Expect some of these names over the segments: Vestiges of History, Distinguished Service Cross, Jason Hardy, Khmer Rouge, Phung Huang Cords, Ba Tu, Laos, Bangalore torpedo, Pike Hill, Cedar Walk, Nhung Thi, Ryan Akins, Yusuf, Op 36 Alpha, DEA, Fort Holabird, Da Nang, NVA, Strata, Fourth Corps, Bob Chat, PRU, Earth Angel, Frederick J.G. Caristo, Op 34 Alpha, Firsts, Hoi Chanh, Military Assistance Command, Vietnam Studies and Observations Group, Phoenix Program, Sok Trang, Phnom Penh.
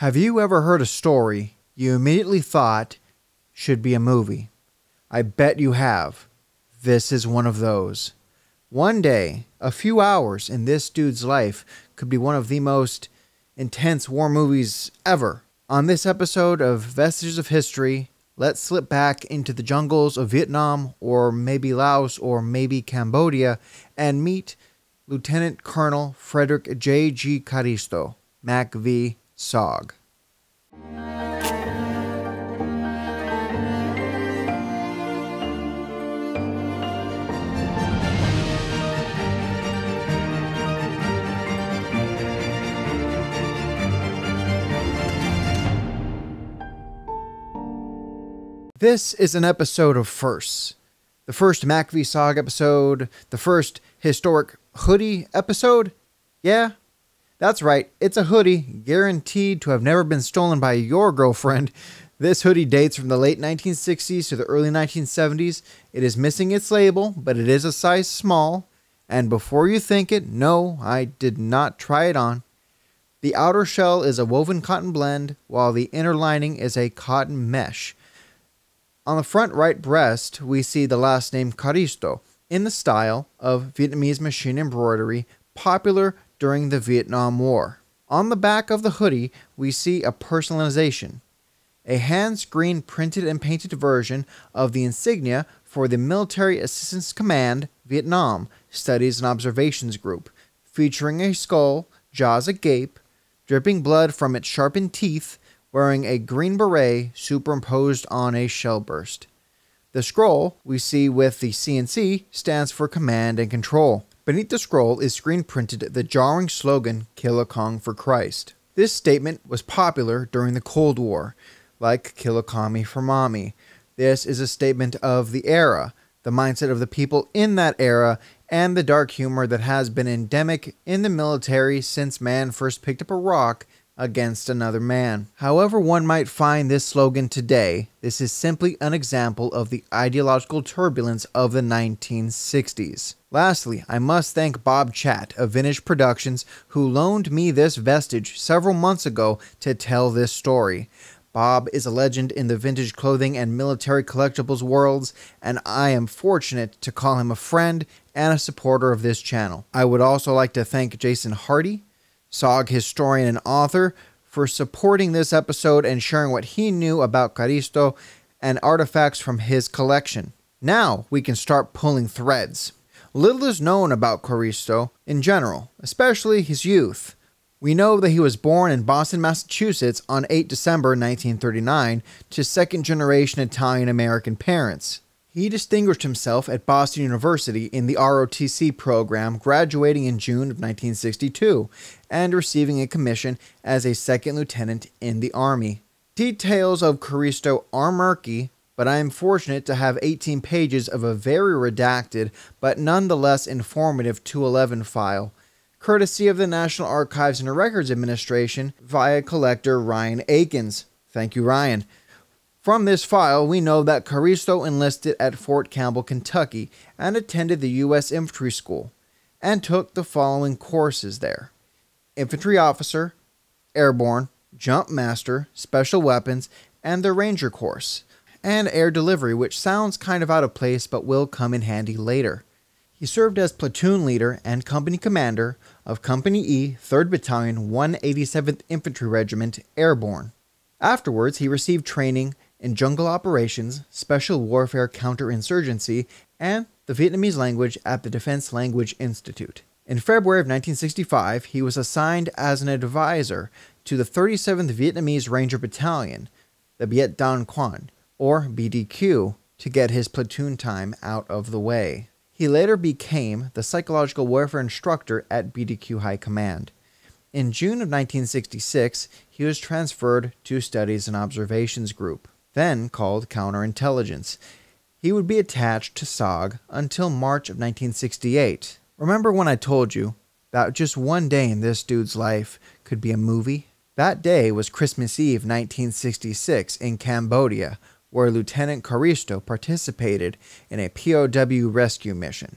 Have you ever heard a story you immediately thought should be a movie? I bet you have. This is one of those. One day, a few hours in this dude's life could be one of the most intense war movies ever. On this episode of Vestiges of History, let's slip back into the jungles of Vietnam, or maybe Laos, or maybe Cambodia, and meet Lieutenant Colonel Frederick J.G. Caristo, Mac V. SOG. This is an episode of Firsts, the first Mac V. SOG episode, the first historic hoodie episode. Yeah, that's right, it's a hoodie guaranteed to have never been stolen by your girlfriend. This hoodie dates from the late 1960s to the early 1970s. It is missing its label, but it is a size small. And before you think it, no, I did not try it on. The outer shell is a woven cotton blend, while the inner lining is a cotton mesh. On the front right breast, we see the last name Caristo, in the style of Vietnamese machine embroidery, popular during the Vietnam War. On the back of the hoodie, we see a personalization, a hand-screen printed and painted version of the insignia for the Military Assistance Command, Vietnam Studies and Observations Group, featuring a skull, jaws agape, dripping blood from its sharpened teeth, wearing a green beret superimposed on a shell burst. The scroll we see with the CNC stands for Command and Control. Beneath the scroll is screen printed the jarring slogan, "Kill a Kong for Christ." This statement was popular during the Cold War, like "Kill a Commie for Mommy." This is a statement of the era, the mindset of the people in that era, and the dark humor that has been endemic in the military since man first picked up a rock against another man. However one might find this slogan today, this is simply an example of the ideological turbulence of the 1960s. Lastly, I must thank Bob Chat of Vintage Productions, who loaned me this vestige several months ago to tell this story. Bob is a legend in the vintage clothing and military collectibles worlds, and I am fortunate to call him a friend and a supporter of this channel. I would also like to thank Jason Hardy, SOG historian and author, for supporting this episode and sharing what he knew about Caristo and artifacts from his collection. Now we can start pulling threads. Little is known about Caristo in general, especially his youth. We know that he was born in Boston, Massachusetts on 8 December 1939 to second-generation Italian-American parents. He distinguished himself at Boston University in the ROTC program, graduating in June of 1962 and receiving a commission as a second lieutenant in the Army. Details of Caristo are murky, but I am fortunate to have 18 pages of a very redacted but nonetheless informative 211 file, courtesy of the National Archives and Records Administration via collector Ryan Akins. Thank you, Ryan. From this file, we know that Caristo enlisted at Fort Campbell, Kentucky, and attended the U.S. Infantry School, and took the following courses there: Infantry Officer, Airborne, Jump Master, Special Weapons, and the Ranger course, and Air Delivery, which sounds kind of out of place but will come in handy later. He served as platoon leader and company commander of Company E, 3rd Battalion, 187th Infantry Regiment, Airborne. Afterwards, he received training in jungle operations, special warfare counterinsurgency, and the Vietnamese language at the Defense Language Institute. In February of 1965, he was assigned as an advisor to the 37th Vietnamese Ranger Battalion, the Biet Don Quan, or BDQ, to get his platoon time out of the way. He later became the psychological warfare instructor at BDQ High Command. In June of 1966, he was transferred to Studies and Observations Group, then called Counterintelligence. He would be attached to SOG until March of 1968. Remember when I told you that just one day in this dude's life could be a movie? That day was Christmas Eve 1966 in Cambodia, where Lieutenant Caristo participated in a POW rescue mission.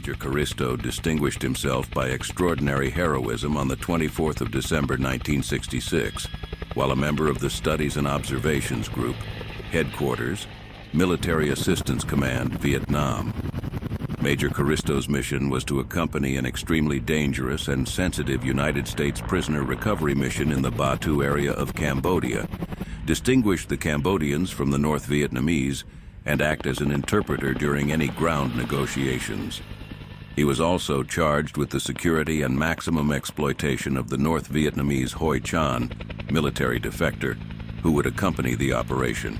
Major Caristo distinguished himself by extraordinary heroism on the 24th of December 1966, while a member of the Studies and Observations Group, Headquarters, Military Assistance Command, Vietnam. Major Caristo's mission was to accompany an extremely dangerous and sensitive United States prisoner recovery mission in the Ba Tu area of Cambodia, distinguish the Cambodians from the North Vietnamese, and act as an interpreter during any ground negotiations. He was also charged with the security and maximum exploitation of the North Vietnamese Hoi Chanh, military defector, who would accompany the operation.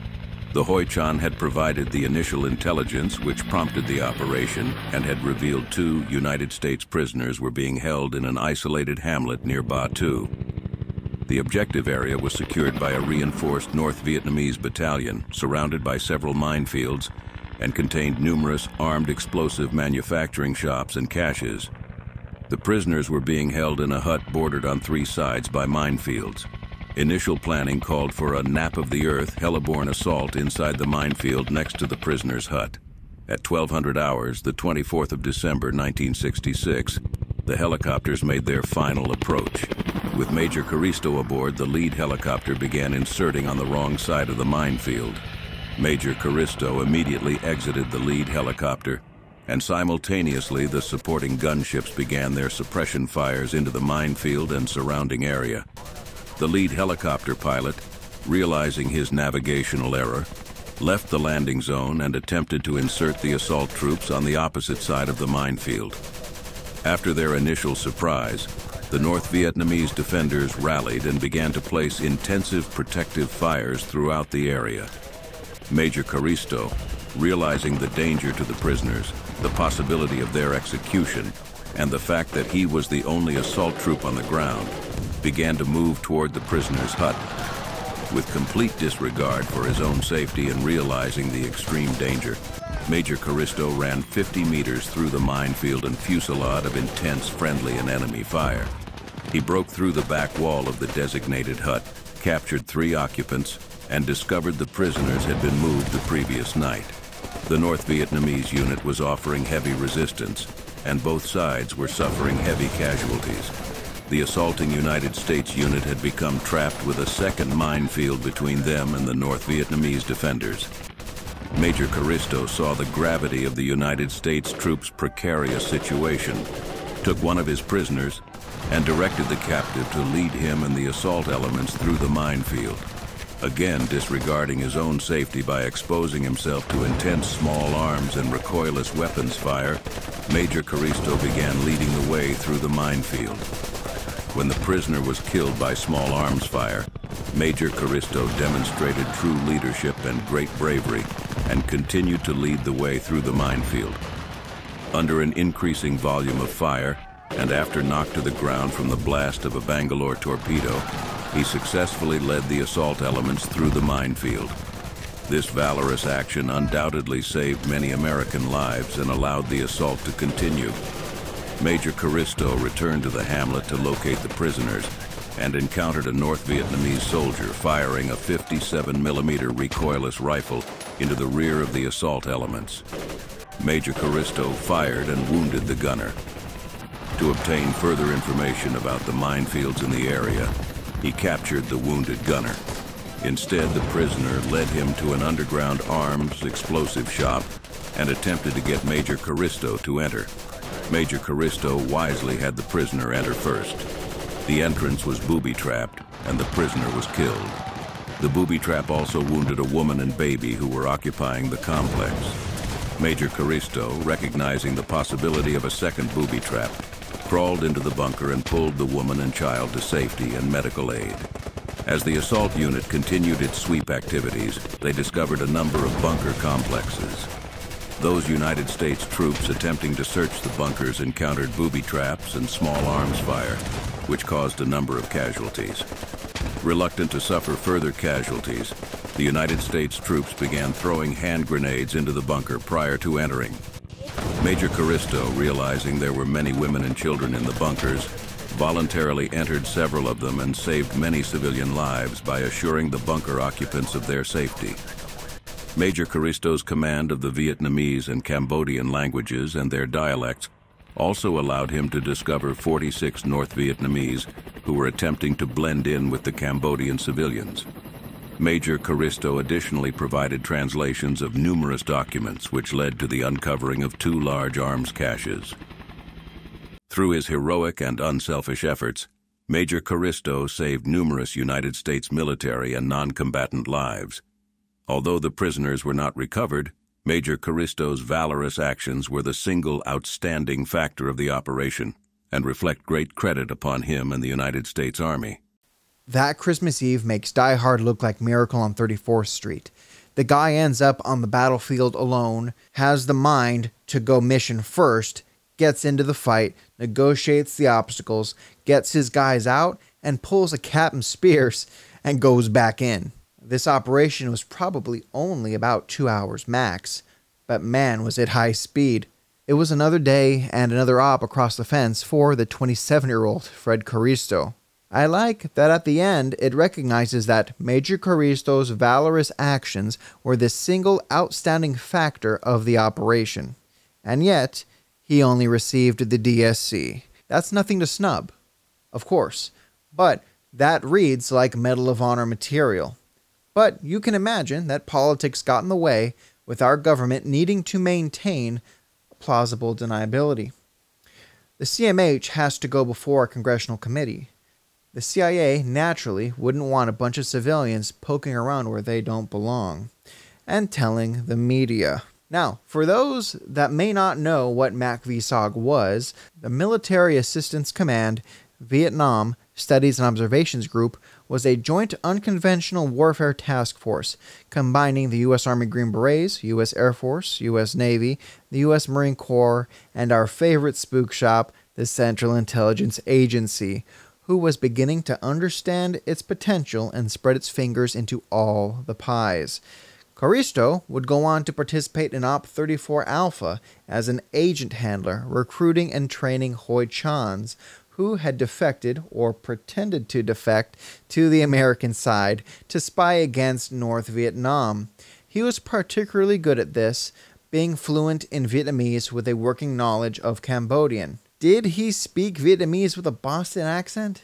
The Hoi Chanh had provided the initial intelligence which prompted the operation and had revealed 2 United States prisoners were being held in an isolated hamlet near Ba Tu. The objective area was secured by a reinforced North Vietnamese battalion surrounded by several minefields and contained numerous armed explosive manufacturing shops and caches. The prisoners were being held in a hut bordered on 3 sides by minefields. Initial planning called for a nap-of-the-earth heliborne assault inside the minefield next to the prisoner's hut. At 1200 hours, the 24th of December 1966, the helicopters made their final approach. With Major Caristo aboard, the lead helicopter began inserting on the wrong side of the minefield. Major Caristo immediately exited the lead helicopter, and simultaneously the supporting gunships began their suppression fires into the minefield and surrounding area. The lead helicopter pilot, realizing his navigational error, left the landing zone and attempted to insert the assault troops on the opposite side of the minefield. After their initial surprise, the North Vietnamese defenders rallied and began to place intensive protective fires throughout the area. Major Caristo, realizing the danger to the prisoners, the possibility of their execution, and the fact that he was the only assault troop on the ground, began to move toward the prisoner's hut. With complete disregard for his own safety and realizing the extreme danger, Major Caristo ran 50 meters through the minefield and fusillade of intense friendly and enemy fire. He broke through the back wall of the designated hut, captured 3 occupants, and discovered the prisoners had been moved the previous night. The North Vietnamese unit was offering heavy resistance, and both sides were suffering heavy casualties. The assaulting United States unit had become trapped with a second minefield between them and the North Vietnamese defenders. Major Caristo saw the gravity of the United States troops' precarious situation, took one of his prisoners, and directed the captive to lead him and the assault elements through the minefield, again disregarding his own safety by exposing himself to intense small arms and recoilless weapons fire. Major Caristo began leading the way through the minefield. When the prisoner was killed by small arms fire, Major Caristo demonstrated true leadership and great bravery and continued to lead the way through the minefield. Under an increasing volume of fire, and after knocked to the ground from the blast of a Bangalore torpedo, he successfully led the assault elements through the minefield. This valorous action undoubtedly saved many American lives and allowed the assault to continue. Major Caristo returned to the hamlet to locate the prisoners and encountered a North Vietnamese soldier firing a 57mm recoilless rifle into the rear of the assault elements. Major Caristo fired and wounded the gunner. To obtain further information about the minefields in the area, he captured the wounded gunner. Instead, the prisoner led him to an underground arms explosive shop and attempted to get Major Caristo to enter. Major Caristo wisely had the prisoner enter first. The entrance was booby-trapped, and the prisoner was killed. The booby-trap also wounded a woman and baby who were occupying the complex. Major Caristo, recognizing the possibility of a second booby-trap, crawled into the bunker and pulled the woman and child to safety and medical aid. As the assault unit continued its sweep activities, they discovered a number of bunker complexes. Those United States troops attempting to search the bunkers encountered booby traps and small arms fire, which caused a number of casualties. Reluctant to suffer further casualties, the United States troops began throwing hand grenades into the bunker prior to entering. Major Caristo, realizing there were many women and children in the bunkers, voluntarily entered several of them and saved many civilian lives by assuring the bunker occupants of their safety. Major Caristo's command of the Vietnamese and Cambodian languages and their dialects also allowed him to discover 46 North Vietnamese who were attempting to blend in with the Cambodian civilians. Major Caristo additionally provided translations of numerous documents which led to the uncovering of two large arms caches. Through his heroic and unselfish efforts, Major Caristo saved numerous United States military and non-combatant lives. Although the prisoners were not recovered, Major Caristo's valorous actions were the single outstanding factor of the operation and reflect great credit upon him and the United States Army. That Christmas Eve makes Die Hard look like Miracle on 34th Street. The guy ends up on the battlefield alone, has the mind to go mission first, gets into the fight, negotiates the obstacles, gets his guys out, and pulls a Captain Spears and goes back in. This operation was probably only about 2 hours max, but man was it high speed. It was another day and another op across the fence for the 27-year-old Fred Caristo. I like that at the end it recognizes that Major Caristo's valorous actions were the single outstanding factor of the operation. And yet, he only received the DSC. That's nothing to snub, of course, but that reads like Medal of Honor material. But you can imagine that politics got in the way, with our government needing to maintain plausible deniability. The CMH has to go before a congressional committee. The CIA, naturally, wouldn't want a bunch of civilians poking around where they don't belong, and telling the media. Now, for those that may not know what MAC VSOG was, the Military Assistance Command, Vietnam Studies and Observations Group, was a joint unconventional warfare task force combining the U.S. Army Green Berets, U.S. Air Force, U.S. Navy, the U.S. Marine Corps, and our favorite spook shop, the Central Intelligence Agency, who was beginning to understand its potential and spread its fingers into all the pies. Caristo would go on to participate in Op 34 Alpha as an agent handler, recruiting and training Hoi Chanhs, who had defected, or pretended to defect, to the American side to spy against North Vietnam. He was particularly good at this, being fluent in Vietnamese with a working knowledge of Cambodian. Did he speak Vietnamese with a Boston accent?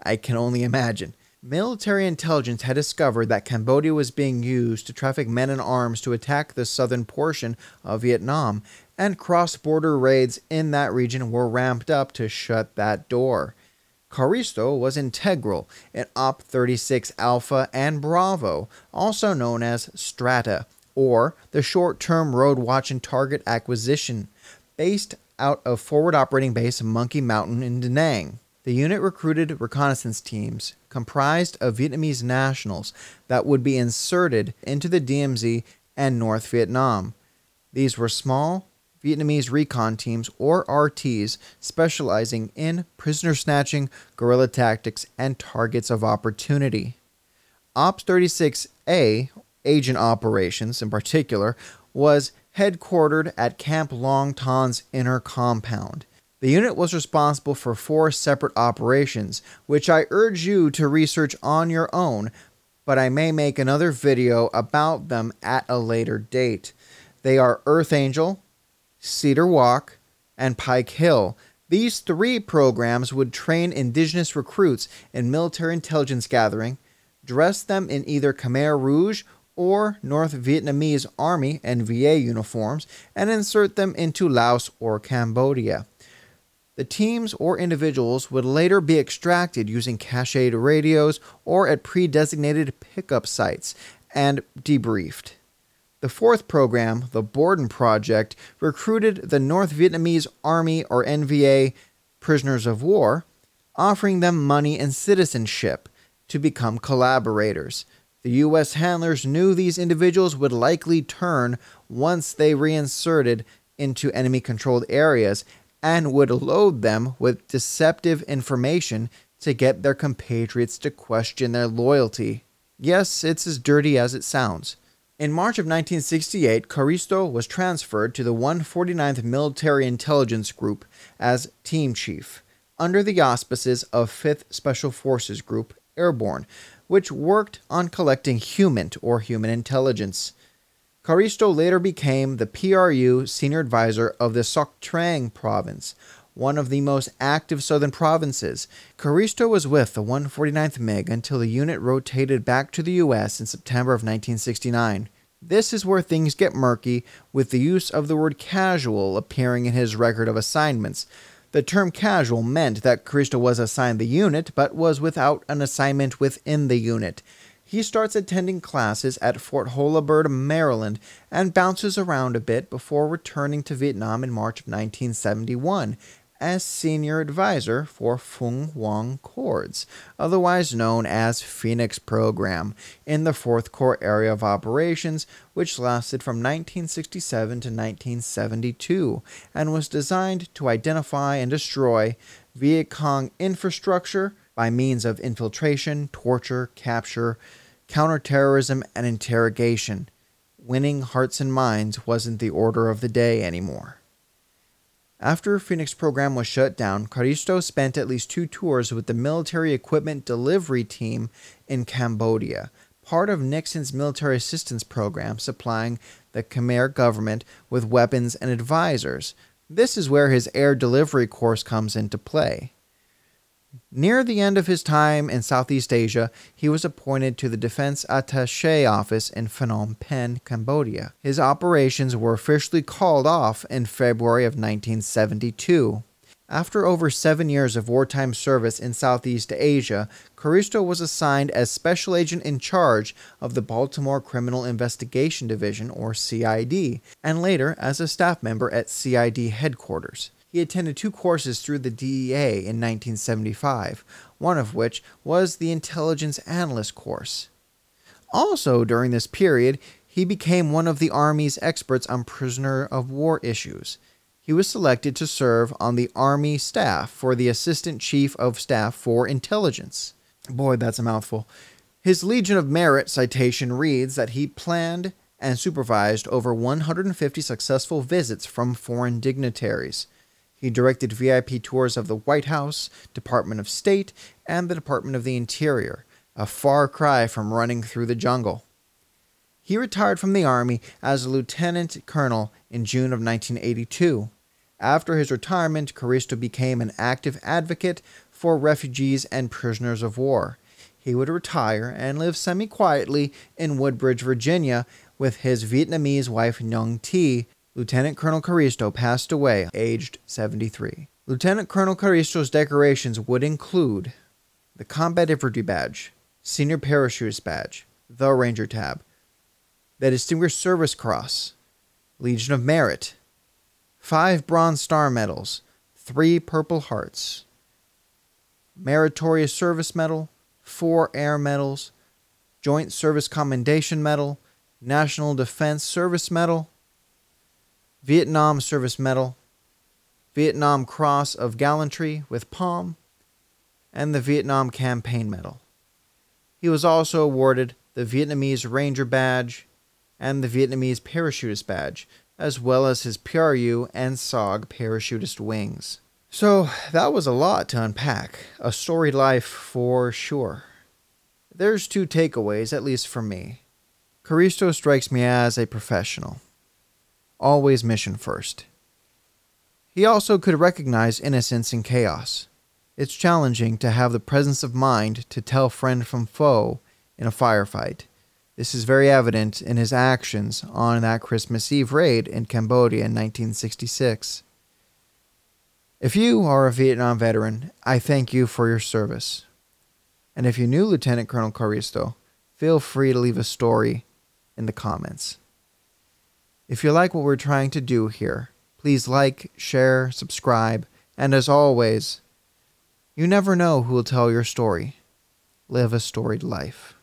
I can only imagine. Military intelligence had discovered that Cambodia was being used to traffic men and arms to attack the southern portion of Vietnam, and cross-border raids in that region were ramped up to shut that door. Caristo was integral in Op 36 Alpha and Bravo, also known as Strata, or the Short-Term Road Watch and Target Acquisition, based out of Forward Operating Base Monkey Mountain in Da Nang. The unit recruited reconnaissance teams comprised of Vietnamese nationals that would be inserted into the DMZ and North Vietnam. These were small Vietnamese recon teams, or RTs, specializing in prisoner snatching, guerrilla tactics, and targets of opportunity. Ops 36A, Agent Operations in particular, was headquartered at Camp Long Tan's inner compound. The unit was responsible for 4 separate operations, which I urge you to research on your own, but I may make another video about them at a later date. They are Earth Angel, Cedar Walk, and Pike Hill. These 3 programs would train indigenous recruits in military intelligence gathering, dress them in either Khmer Rouge or North Vietnamese Army NVA uniforms, and insert them into Laos or Cambodia. The teams or individuals would later be extracted using cached radios or at pre-designated pickup sites and debriefed. The 4th program, the Borden Project, recruited the North Vietnamese Army, or NVA, prisoners of war, offering them money and citizenship to become collaborators. The U.S. handlers knew these individuals would likely turn once they reinserted into enemy-controlled areas, and would load them with deceptive information to get their compatriots to question their loyalty. Yes, it's as dirty as it sounds. In March of 1968, Caristo was transferred to the 149th Military Intelligence Group as team chief, under the auspices of 5th Special Forces Group Airborne, which worked on collecting human intelligence. Caristo later became the PRU senior advisor of the Sok Trang province, one of the most active southern provinces. Caristo was with the 149th MiG until the unit rotated back to the U.S. in September of 1969. This is where things get murky, with the use of the word casual appearing in his record of assignments. The term casual meant that Caristo was assigned the unit, but was without an assignment within the unit. He starts attending classes at Fort Holabird, Maryland, and bounces around a bit before returning to Vietnam in March of 1971 as senior advisor for Phung Huang Cords, otherwise known as Phoenix Program, in the Fourth Corps area of operations, which lasted from 1967 to 1972 and was designed to identify and destroy Viet Cong infrastructure by means of infiltration, torture, capture, counterterrorism, and interrogation. Winning hearts and minds wasn't the order of the day anymore. After Phoenix Program was shut down, Caristo spent at least 2 tours with the military equipment delivery team in Cambodia, part of Nixon's military assistance program supplying the Khmer government with weapons and advisors. This is where his air delivery course comes into play. Near the end of his time in Southeast Asia, he was appointed to the Defense Attaché Office in Phnom Penh, Cambodia. His operations were officially called off in February of 1972. After over 7 years of wartime service in Southeast Asia, Caristo was assigned as Special Agent in charge of the Baltimore Criminal Investigation Division, or CID, and later as a staff member at CID headquarters. He attended 2 courses through the DEA in 1975, one of which was the Intelligence Analyst course. Also during this period, he became one of the Army's experts on prisoner of war issues. He was selected to serve on the Army staff for the Assistant Chief of Staff for Intelligence. Boy, that's a mouthful. His Legion of Merit citation reads that he planned and supervised over 150 successful visits from foreign dignitaries. He directed VIP tours of the White House, Department of State, and the Department of the Interior, a far cry from running through the jungle. He retired from the Army as a lieutenant colonel in June of 1982. After his retirement, Caristo became an active advocate for refugees and prisoners of war. He would retire and live semi-quietly in Woodbridge, Virginia, with his Vietnamese wife Nhung Thi. Lieutenant Colonel Caristo passed away, aged 73. Lieutenant Colonel Caristo's decorations would include the Combat Infantry Badge, Senior Parachutist Badge, the Ranger Tab, the Distinguished Service Cross, Legion of Merit, 5 Bronze Star Medals, 3 Purple Hearts, Meritorious Service Medal, 4 Air Medals, Joint Service Commendation Medal, National Defense Service Medal, Vietnam Service Medal, Vietnam Cross of Gallantry with Palm, and the Vietnam Campaign Medal. He was also awarded the Vietnamese Ranger Badge and the Vietnamese Parachutist Badge, as well as his PRU and SOG parachutist wings. So that was a lot to unpack. A storied life for sure. There's 2 takeaways, at least for me. Caristo strikes me as a professional. Always mission first. He also could recognize innocence in chaos. It's challenging to have the presence of mind to tell friend from foe in a firefight. This is very evident in his actions on that Christmas Eve raid in Cambodia in 1966. If you are a Vietnam veteran, I thank you for your service. And if you knew Lieutenant Colonel Caristo, feel free to leave a story in the comments. If you like what we're trying to do here, please like, share, subscribe, and as always, you never know who will tell your story. Live a storied life.